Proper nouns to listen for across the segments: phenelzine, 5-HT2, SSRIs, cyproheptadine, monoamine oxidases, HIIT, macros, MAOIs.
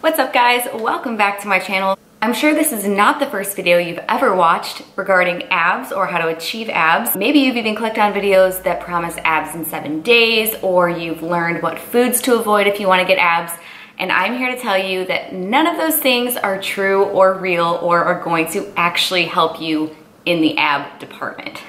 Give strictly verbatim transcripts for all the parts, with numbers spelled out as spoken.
What's up guys? Welcome back to my channel. I'm sure this is not the first video you've ever watched regarding abs or how to achieve abs. Maybe you've even clicked on videos that promise abs in seven days or you've learned what foods to avoid if you want to get abs. And I'm here to tell you that none of those things are true or real or are going to actually help you in the ab department.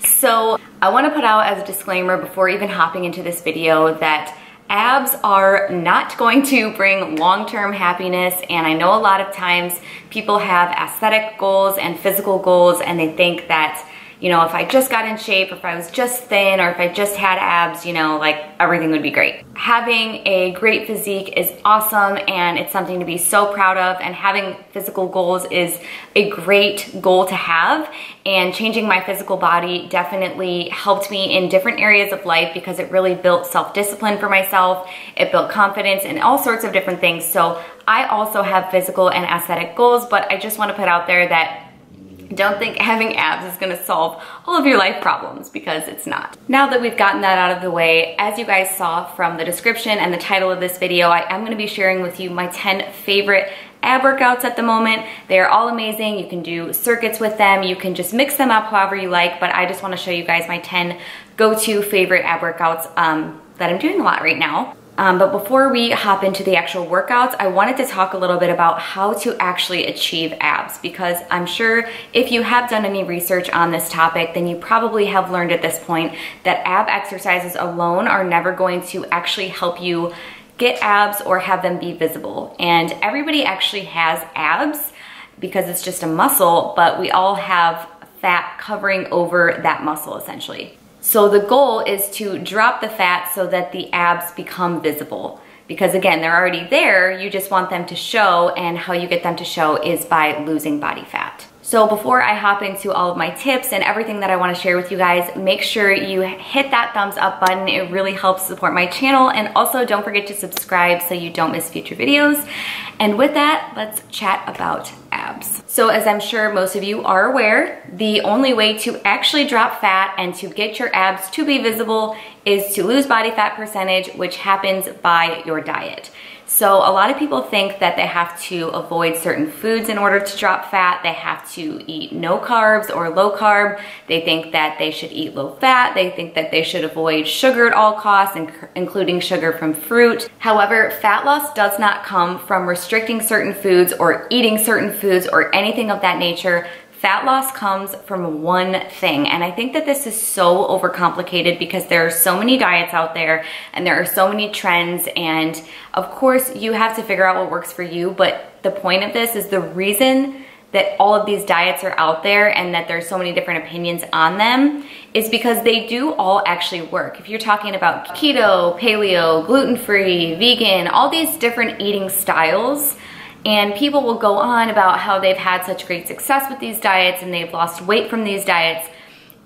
So I want to put out as a disclaimer before even hopping into this video that abs are not going to bring long-term happiness, and I know a lot of times people have aesthetic goals and physical goals and they think that, you know, if I just got in shape, if I was just thin, or if I just had abs, you know, like everything would be great. Having a great physique is awesome and it's something to be so proud of, and having physical goals is a great goal to have. And changing my physical body definitely helped me in different areas of life because it really built self-discipline for myself. It built confidence and all sorts of different things. So I also have physical and aesthetic goals, but I just want to put out there that don't think having abs is going to solve all of your life problems, because it's not. Now that we've gotten that out of the way, as you guys saw from the description and the title of this video, I am going to be sharing with you my ten favorite ab workouts at the moment. They are all amazing. You can do circuits with them. You can just mix them up however you like, but I just want to show you guys my ten go-to favorite ab workouts um, that I'm doing a lot right now. Um, but before we hop into the actual workouts, I wanted to talk a little bit about how to actually achieve abs, because I'm sure if you have done any research on this topic, then you probably have learned at this point that ab exercises alone are never going to actually help you get abs or have them be visible. And everybody actually has abs because it's just a muscle, but we all have fat covering over that muscle essentially. So the goal is to drop the fat so that the abs become visible. Because again, they're already there, you just want them to show, and how you get them to show is by losing body fat. So before I hop into all of my tips and everything that I want to share with you guys, make sure you hit that thumbs up button. It really helps support my channel, and also don't forget to subscribe so you don't miss future videos. And with that, let's chat about abs. So as I'm sure most of you are aware, the only way to actually drop fat and to get your abs to be visible is to lose body fat percentage, which happens by your diet. So a lot of people think that they have to avoid certain foods in order to drop fat. They have to eat no carbs or low carb. They think that they should eat low fat. They think that they should avoid sugar at all costs, including sugar from fruit. However, fat loss does not come from restricting certain foods or eating certain foods or anything of that nature. Fat loss comes from one thing, and I think that this is so overcomplicated because there are so many diets out there and there are so many trends, and of course you have to figure out what works for you, but the point of this is the reason that all of these diets are out there and that there's so many different opinions on them is because they do all actually work. If you're talking about keto, paleo, gluten-free, vegan, all these different eating styles, and people will go on about how they've had such great success with these diets and they've lost weight from these diets.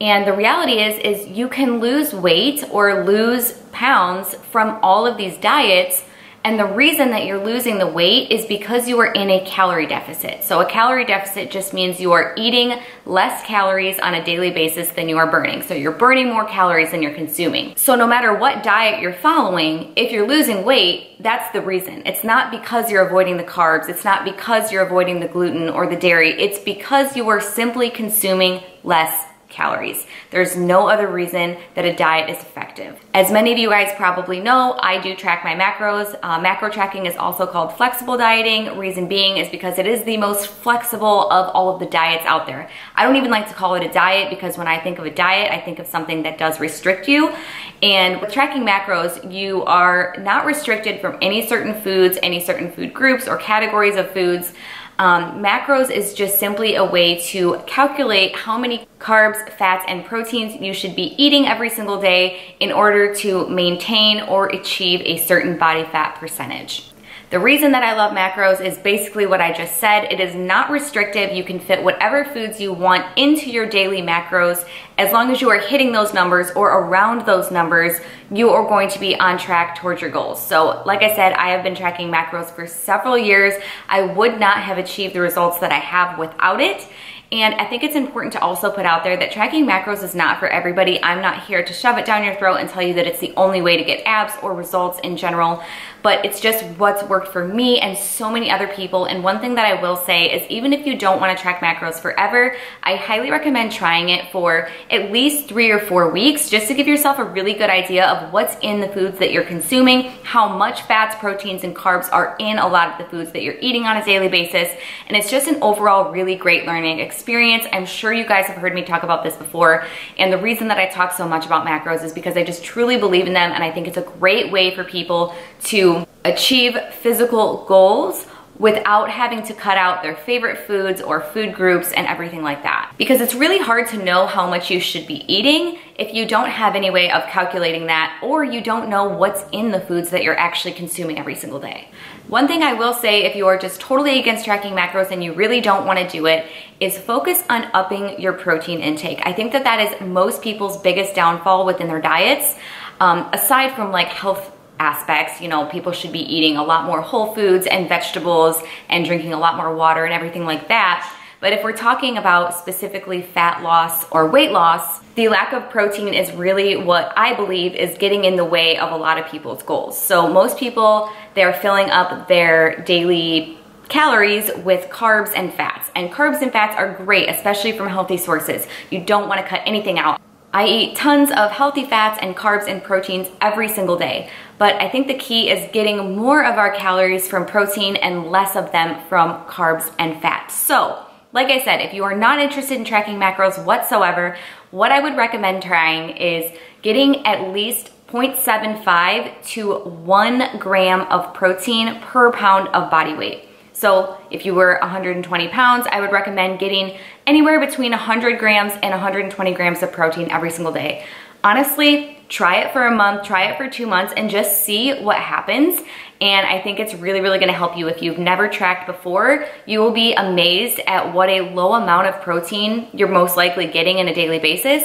And the reality is, is you can lose weight or lose pounds from all of these diets. And the reason that you're losing the weight is because you are in a calorie deficit. So a calorie deficit just means you are eating less calories on a daily basis than you are burning. So you're burning more calories than you're consuming. So no matter what diet you're following, if you're losing weight, that's the reason. It's not because you're avoiding the carbs. It's not because you're avoiding the gluten or the dairy. It's because you are simply consuming less calories. There's no other reason that a diet is effective. As many of you guys probably know, I do track my macros. Uh, macro tracking is also called flexible dieting. Reason being is because it is the most flexible of all of the diets out there. I don't even like to call it a diet because when I think of a diet, I think of something that does restrict you. And with tracking macros, you are not restricted from any certain foods, any certain food groups or categories of foods. Um, macros is just simply a way to calculate how many carbs, fats, and proteins you should be eating every single day in order to maintain or achieve a certain body fat percentage. The reason that I love macros is basically what I just said. It is not restrictive. You can fit whatever foods you want into your daily macros. As long as you are hitting those numbers or around those numbers, you are going to be on track towards your goals. So like I said, I have been tracking macros for several years. I would not have achieved the results that I have without it. And I think it's important to also put out there that tracking macros is not for everybody. I'm not here to shove it down your throat and tell you that it's the only way to get abs or results in general, but it's just what's worked for me and so many other people. And one thing that I will say is, even if you don't want to track macros forever, I highly recommend trying it for at least three or four weeks just to give yourself a really good idea of what's in the foods that you're consuming, how much fats, proteins, and carbs are in a lot of the foods that you're eating on a daily basis. And it's just an overall really great learning experience. I'm sure you guys have heard me talk about this before. And the reason that I talk so much about macros is because I just truly believe in them. And I think it's a great way for people to achieve physical goals without having to cut out their favorite foods or food groups and everything like that. Because it's really hard to know how much you should be eating if you don't have any way of calculating that, or you don't know what's in the foods that you're actually consuming every single day. One thing I will say, if you are just totally against tracking macros and you really don't want to do it, is focus on upping your protein intake. I think that that is most people's biggest downfall within their diets, um, aside from like health aspects. You know, people should be eating a lot more whole foods and vegetables and drinking a lot more water and everything like that. But if we're talking about specifically fat loss or weight loss, the lack of protein is really what I believe is getting in the way of a lot of people's goals. So most people, they're filling up their daily calories with carbs and fats. And carbs and fats are great, especially from healthy sources. You don't want to cut anything out. I eat tons of healthy fats and carbs and proteins every single day, but I think the key is getting more of our calories from protein and less of them from carbs and fats. So, like I said, if you are not interested in tracking macros whatsoever, what I would recommend trying is getting at least zero point seven five to one gram of protein per pound of body weight. So if you were one hundred twenty pounds, I would recommend getting anywhere between one hundred grams and one hundred twenty grams of protein every single day. Honestly, try it for a month, try it for two months, and just see what happens. And I think it's really, really gonna help you. If you've never tracked before, you will be amazed at what a low amount of protein you're most likely getting on a daily basis.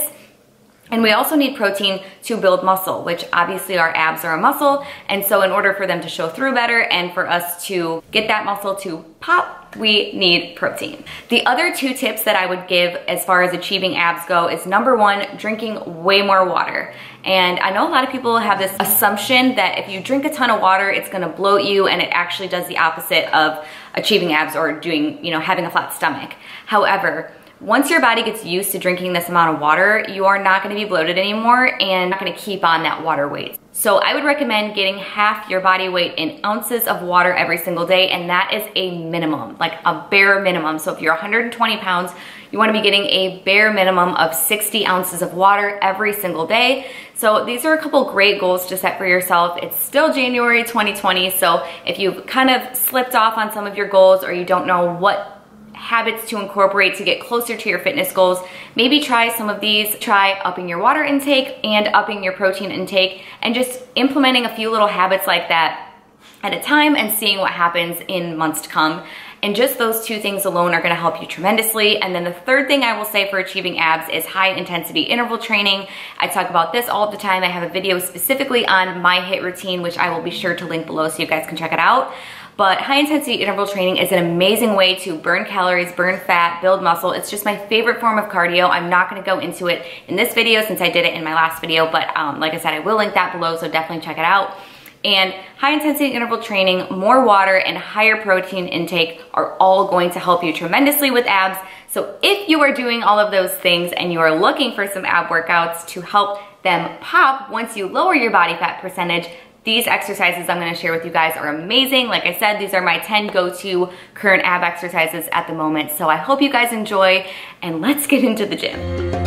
And we also need protein to build muscle, which obviously our abs are a muscle. And so in order for them to show through better and for us to get that muscle to pop, we need protein. The other two tips that I would give as far as achieving abs go is, number one, drinking way more water. And I know a lot of people have this assumption that if you drink a ton of water, it's gonna bloat you, and it actually does the opposite of achieving abs or doing, you know, having a flat stomach. However, once your body gets used to drinking this amount of water, you are not going to be bloated anymore and not going to keep on that water weight. So I would recommend getting half your body weight in ounces of water every single day, and that is a minimum, like a bare minimum. So if you're one hundred twenty pounds, you want to be getting a bare minimum of sixty ounces of water every single day. So these are a couple great goals to set for yourself. It's still January twenty twenty, so if you've kind of slipped off on some of your goals, or you don't know what habits to incorporate to get closer to your fitness goals, maybe try some of these. Try upping your water intake and upping your protein intake, and just implementing a few little habits like that at a time and seeing what happens in months to come. And just those two things alone are gonna help you tremendously. And then the third thing I will say for achieving abs is high intensity interval training. I talk about this all the time. I have a video specifically on my HIIT routine, which I will be sure to link below so you guys can check it out. But high intensity interval training is an amazing way to burn calories, burn fat, build muscle. It's just my favorite form of cardio. I'm not gonna go into it in this video since I did it in my last video, but um, like I said, I will link that below, so definitely check it out. And high intensity interval training, more water, and higher protein intake are all going to help you tremendously with abs. So if you are doing all of those things and you are looking for some ab workouts to help them pop once you lower your body fat percentage, these exercises I'm gonna share with you guys are amazing. Like I said, these are my ten go-to current ab exercises at the moment. So I hope you guys enjoy, and let's get into the gym.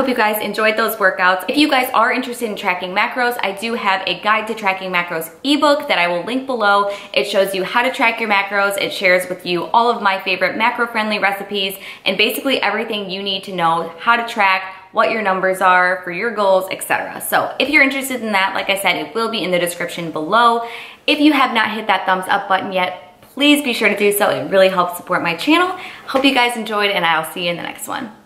hope you guys enjoyed those workouts. If you guys are interested in tracking macros, I do have a guide to tracking macros ebook that I will link below. It shows you how to track your macros. It shares with you all of my favorite macro-friendly recipes and basically everything you need to know how to track, what your numbers are for your goals, et cetera. So if you're interested in that, like I said, it will be in the description below. If you have not hit that thumbs up button yet, please be sure to do so. It really helps support my channel. Hope you guys enjoyed, and I'll see you in the next one.